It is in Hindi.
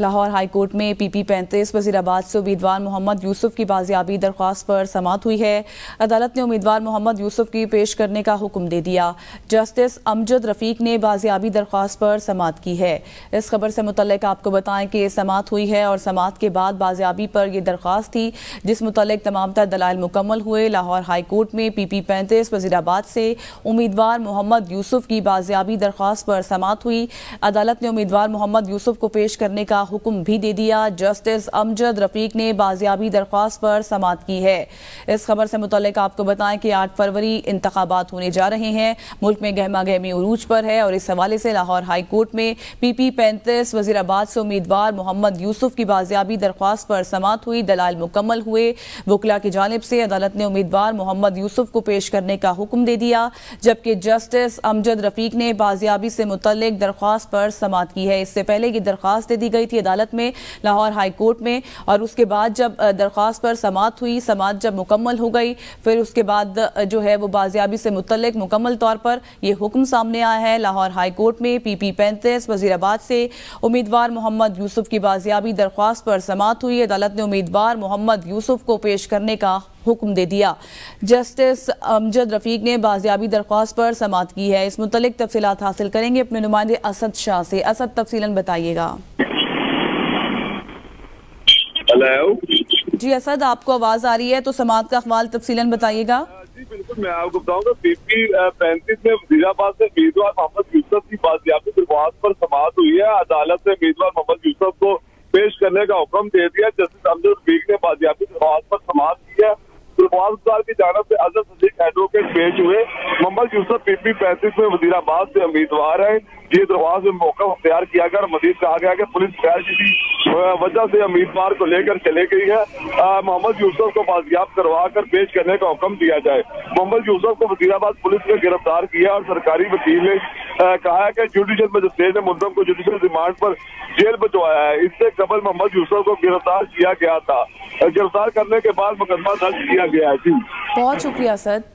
लाहौर हाई कोर्ट में PP-35 वजीराबाद से उम्मीदवार मोहम्मद यूसुफ की बाजियाबी दरख्वास्त पर समात हुई है। अदालत ने उम्मीदवार मोहम्मद यूसुफ की पेश करने का हुक्म दे दिया। जस्टिस अमजद रफीक ने बाजियाबी दरख्वास्त पर समात की है। इस खबर से मुतल्लिक आपको बताएं कि समात हुई है और समात के बाद बाजियाबी पर यह दरख्वास्त थी जिस मुतल्लिक तमाम तर दलाइल मुकम्मल हुए। लाहौर हाई कोर्ट में PP-35 वजीराबाद से उम्मीदवार मोहम्मद यूसुफ की बाजियाबी दरख्वास्त पर समात हुई। अदालत ने उम्मीदवार मोहम्मद यूसुफ को पेश करने का हुक्म भी दे दिया। जस्टिस अमजद रफीक ने बाजियाबी दरख्वास्त पर समात की है। इस खबर से मुतल्लिक आपको बताएं कि 8 फरवरी इंतखाबात होने जा रहे हैं। मुल्क में गहमा गहमी उरूज पर है और इस हवाले से लाहौर हाई कोर्ट में PP-35 वजीराबाद से उम्मीदवार मोहम्मद यूसुफ की बाजियाबी दरख्वास्त पर समात हुई। दलाल मुकम्मल हुए। वकला की जानिब से अदालत ने उम्मीदवार मोहम्मद यूसुफ को पेश करने का हुक्म दे दिया, जबकि जस्टिस अमजद रफीक ने बाजियाबी से मुतल्लिक दरख्वास्त पर समात की है। इससे पहले ये दरख्वास्त दे दी गई थी अदालत में, लाहौर हाई कोर्ट में, और उसके बाद जब दरख्वास्त पर समात हुई, समात जब मुकम्मल हो गई, फिर उसके बाद जो है वो बाजियाबी से मुतल्लिक मुकम्मल तौर पर यह हुक्म सामने आया है। लाहौर हाई कोर्ट में PP-35 वजीराबाद से उम्मीदवार मोहम्मद यूसुफ की बाजियाबी दरख्वास्त पर समात हुई। अदालत ने उम्मीदवार मोहम्मद यूसुफ को पेश करने का हुक्म दे दिया। जस्टिस अमजद रफीक ने बाजियाबी दरख्वास्त पर समात की है। इस मुतल्लिक तफसीलात हासिल करेंगे अपने नुमाइंदे असद शाह से। असद, तफसीलन बताइएगा। हेलो जी असद, आपको आवाज आ रही है तो समात का अखवाल तफसीलन बताइएगा। जी बिल्कुल, मैं आपको बताऊंगा। PP-35 में वजीराबाद से उम्मीदवार मोहम्मद यूसुफ की बाजियाबी दरख्वास्त पर समात हुई है। अदालत ने उम्मीदवार मोहम्मद यूसुफ को पेश करने का हुक्म दे दिया। जस्टिस अमजद रफीक ने बाजियाबी दरख्वास्त पर समात की है। दरख्वास्तकार की जानब से अजहर सदीक एडवोकेट पेश हुए। मोहम्मद यूसुफ PP-35 में वजीराबाद से उम्मीदवार हैं। ये दरख्वास्त में मौका अख्तियार किया गया और मजीद कहा गया कि पुलिस गैर किसी वजह से उम्मीदवार को लेकर चले गई है। मोहम्मद यूसुफ को बाजियाब करवा कर पेश करने का हुक्म दिया जाए। मोहम्मद यूसुफ को वजीराबाद पुलिस ने गिरफ्तार किया और सरकारी वकील ने कहा है कि जुडिशल मजिस्ट्रेट ने मुल्ज़िम को जुडिशल रिमांड पर जेल भिजवाया है। इससे कबल मोहम्मद यूसुफ को गिरफ्तार किया गया था। गिरफ्तार करने के बाद मुकदमा दर्ज किया गया है। जी बहुत शुक्रिया सर।